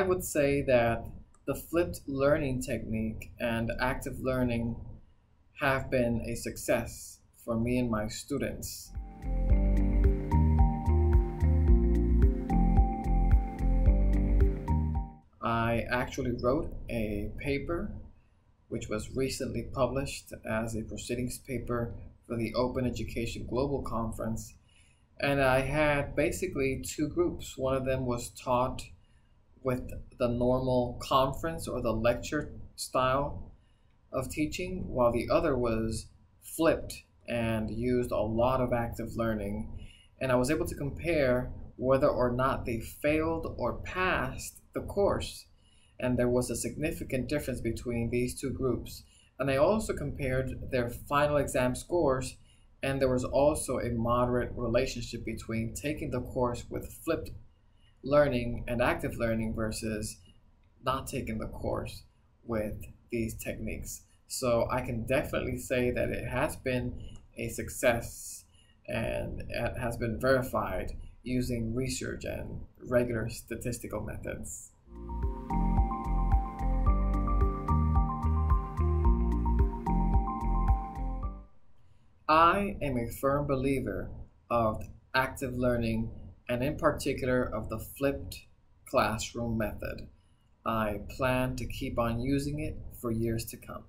I would say that the flipped learning technique and active learning have been a success for me and my students. I actually wrote a paper which was recently published as a proceedings paper for the Open Education Global Conference, and I had basically two groups. One of them was taught with the normal conference or the lecture style of teaching, while the other was flipped and used a lot of active learning. And I was able to compare whether or not they failed or passed the course. And there was a significant difference between these two groups. And I also compared their final exam scores, and there was also a moderate relationship between taking the course with flipped learning and active learning versus not taking the course with these techniques. So I can definitely say that it has been a success, and it has been verified using research and regular statistical methods. I am a firm believer of active learning, and in particular of the flipped classroom method. I plan to keep on using it for years to come.